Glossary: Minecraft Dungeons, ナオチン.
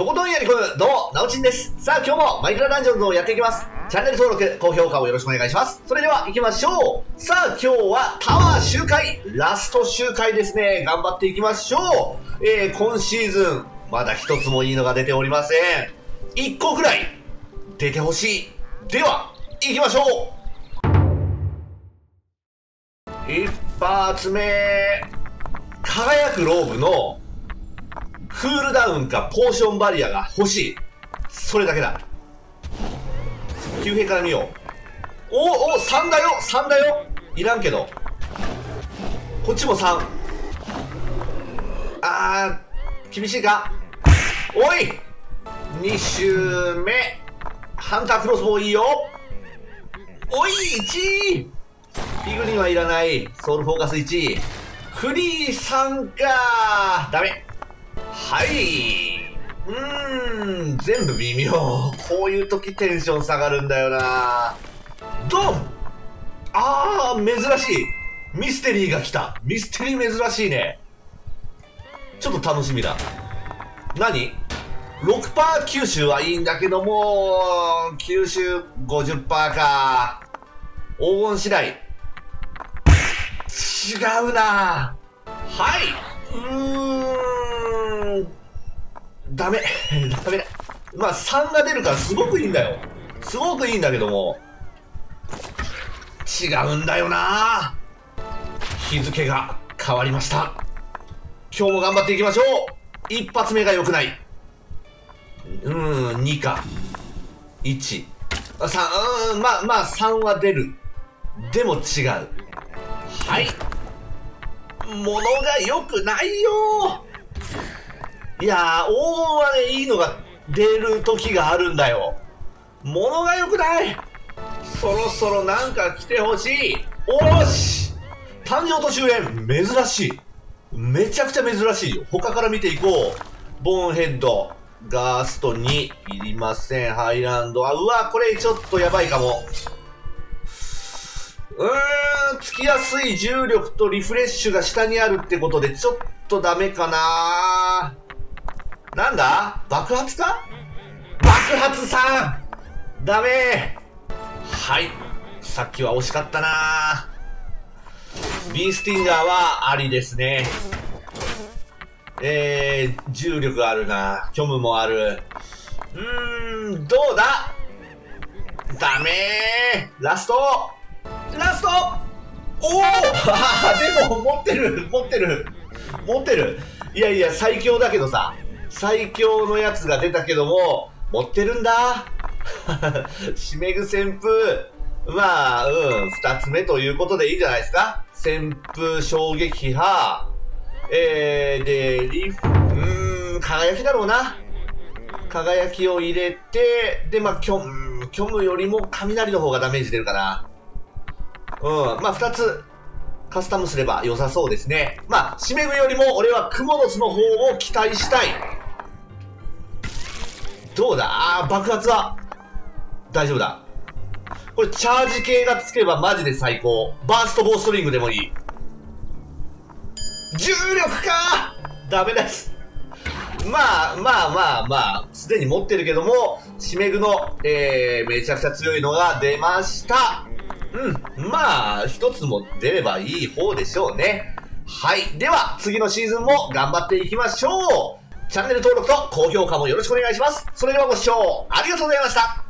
とことんやりこむ、どうも、なおちんです。さあ、今日もマイクラダンジョンズをやっていきます。チャンネル登録、高評価をよろしくお願いします。それでは行きましょう。さあ、今日はタワー周回、ラスト周回ですね。頑張っていきましょう。今シーズン、まだ一つもいいのが出ておりません。一個くらい、出てほしい。では、行きましょう。一発目、輝くローブの、クールダウンかポーションバリアが欲しい。それだけだ。急兵から見よう。おお、3だよ、3だよ。いらんけど。こっちも3。厳しいか。おい !2 周目。ハンタークロスボウいいよ。おい !1 位ピグリンはいらない。ソウルフォーカス1位。フリー3か。ダメ。はい。全部微妙。こういう時テンション下がるんだよな。ドン！珍しい。ミステリーが来た。ミステリー珍しいね。ちょっと楽しみだ。何？ 6% 吸収はいいんだけども、吸収 50% か。黄金次第。違うな。はい。ダメ。ダメだ。まあ、3が出るからすごくいいんだよ。すごくいいんだけども。違うんだよな。日付が変わりました。今日も頑張っていきましょう。一発目が良くない。2か。1。3、まあ、3は出る。でも違う。はい。物が良くないよ。いやー、黄金はね、いいのが出る時があるんだよ。物が良くない。そろそろなんか来てほしい。おし誕生と終焉、珍しい。めちゃくちゃ珍しいよ。他から見ていこう。ボーンヘッド、ガースト2、いりません。ハイランド。うわ、これちょっとやばいかも。つきやすい重力とリフレッシュが下にあるってことで、ちょっとダメかなー。なんだ？爆発か？爆発さん！ダメー！はい。さっきは惜しかったなー。ビースティンガーはありですね。重力あるな。虚無もある。どうだ？ダメー！ラスト！ラスト！おー！でも、持ってる。いやいや、最強だけどさ。最強のやつが出たけども、持ってるんだ。しめぐ旋風。まあ、二つ目ということでいいんじゃないですか。旋風衝撃波。で、輝きだろうな。輝きを入れて、で、まあ、虚無よりも雷の方がダメージ出るかな。まあ、二つ。カスタムすれば良さそうですね。まあ、しめぐよりも俺はクモの巣の方を期待したい。どうだ？爆発は大丈夫だ。これチャージ系がつけばマジで最高。バーストボーストリングでもいい。重力か！ダメです。まあ、すでに持ってるけども、しめぐの、めちゃくちゃ強いのが出ました。まあ、一つも出ればいい方でしょうね。はい。では、次のシーズンも頑張っていきましょう。チャンネル登録と高評価もよろしくお願いします。それではご視聴ありがとうございました。